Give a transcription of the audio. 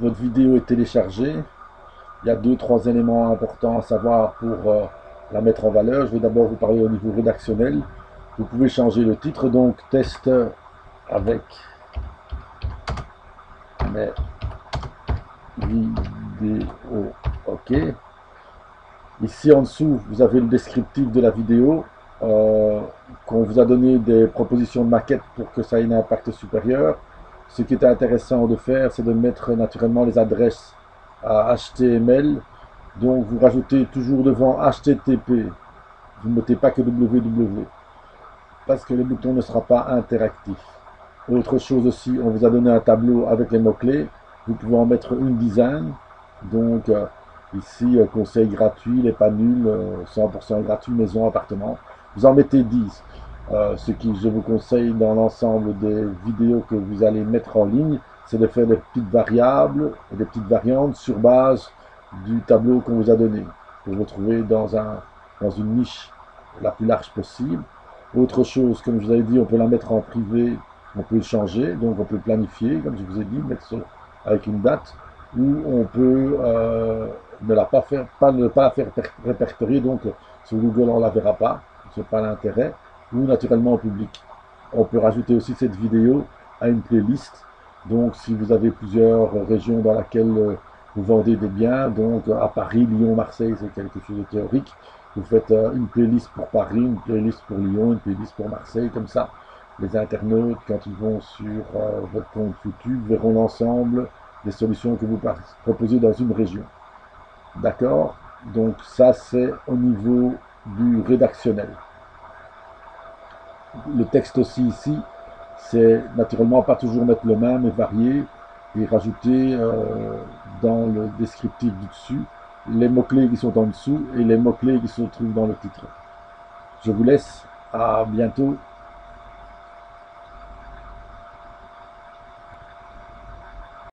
votre vidéo est téléchargée. Il y a 2-3 éléments importants à savoir pour la mettre en valeur. Je vais d'abord vous parler au niveau rédactionnel. Vous pouvez changer le titre, donc test avec mes vidéos. OK. Ici en dessous, vous avez le descriptif de la vidéo. Qu'on vous a donné des propositions de maquettes pour que ça ait un impact supérieur. Ce qui est intéressant de faire, c'est de mettre naturellement les adresses à HTML. Donc vous rajoutez toujours devant HTTP. Vous ne mettez pas que www. Parce que le bouton ne sera pas interactif. Autre chose aussi, on vous a donné un tableau avec les mots-clés. Vous pouvez en mettre une dizaine. Donc ici, conseil gratuit, les pas nuls, 100% gratuit, maison, appartement. Vous en mettez 10, ce que je vous conseille dans l'ensemble des vidéos que vous allez mettre en ligne, c'est de faire des petites variables, des petites variantes sur base du tableau qu'on vous a donné, que vous retrouvez dans une niche la plus large possible. Autre chose, comme je vous avais dit, on peut la mettre en privé, on peut le changer, donc on peut planifier, comme je vous ai dit, mettre ça avec une date, ou on peut ne pas la faire répertorier, donc sur Google on ne la verra pas. Pas l'intérêt, ou naturellement en public. On peut rajouter aussi cette vidéo à une playlist, donc si vous avez plusieurs régions dans laquelle vous vendez des biens, donc à Paris, Lyon, Marseille, c'est quelque chose de théorique, vous faites une playlist pour Paris, une playlist pour Lyon, une playlist pour Marseille, comme ça, les internautes, quand ils vont sur votre compte YouTube, verront l'ensemble des solutions que vous proposez dans une région. D'accord? Donc ça, c'est au niveau du rédactionnel. Le texte aussi ici, c'est naturellement pas toujours mettre le même, mais varier et rajouter dans le descriptif du dessus les mots-clés qui sont en dessous et les mots-clés qui se trouvent dans le titre. Je vous laisse, à bientôt.